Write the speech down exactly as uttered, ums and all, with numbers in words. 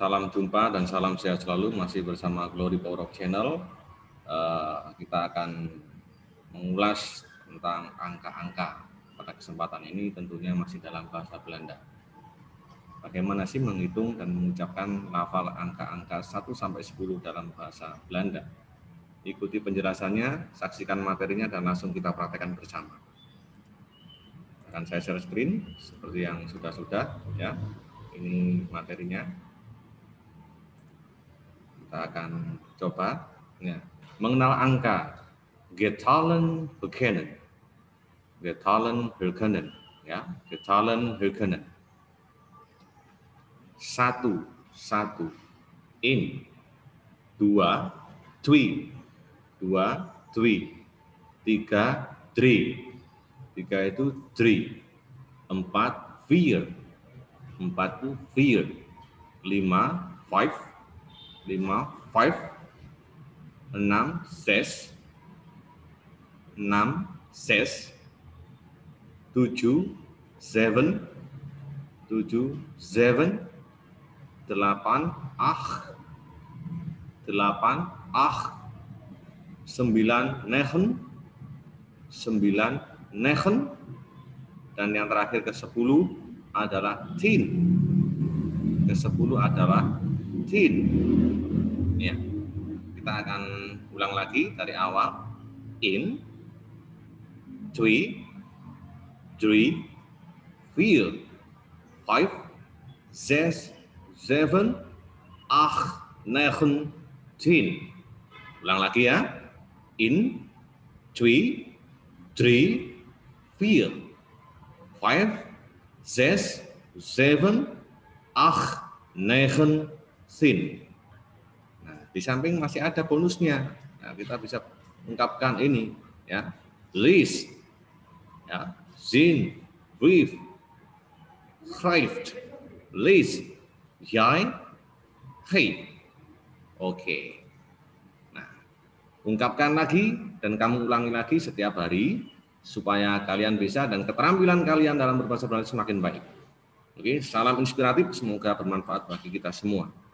Salam jumpa dan salam sehat selalu, masih bersama Glory Power Channel. Uh, kita akan mengulas tentang angka-angka pada kesempatan ini, tentunya masih dalam bahasa Belanda. Bagaimana sih menghitung dan mengucapkan lafal angka-angka satu sampai sepuluh dalam bahasa Belanda? Ikuti penjelasannya, saksikan materinya, dan langsung kita praktekkan bersama. Akan saya share screen seperti yang sudah-sudah, ya. Ini materinya. Kita akan coba ya. Mengenal angka, getallen herkennen, getallen herkennen, ya, getallen herkennen. Satu, satu, in, dua, twee, dua, twee, tiga, drie, tiga itu drie, empat, vier, empat itu vier, lima, five. Lima, five, enam, six, enam, six, tujuh, seven, tujuh, seven, delapan, acht, delapan, acht, sembilan, negen, sembilan, negen, dan yang terakhir ke sepuluh adalah tien, ke sepuluh adalah ya. Kita akan ulang lagi dari awal. In, twee, drie, vier, vijf, zes, zeven, acht, negen, tien. Ulang lagi ya. In, twee, drie, vier, vijf, zes, zeven, acht, negen, sin. Nah, di samping masih ada bonusnya. Nah, kita bisa ungkapkan ini, ya, list, ya, zin, brief, schrijft, list, jij, hey. Oke. Nah, ungkapkan lagi dan kamu ulangi lagi setiap hari supaya kalian bisa dan keterampilan kalian dalam berbahasa Belanda semakin baik. Oke, salam inspiratif, semoga bermanfaat bagi kita semua.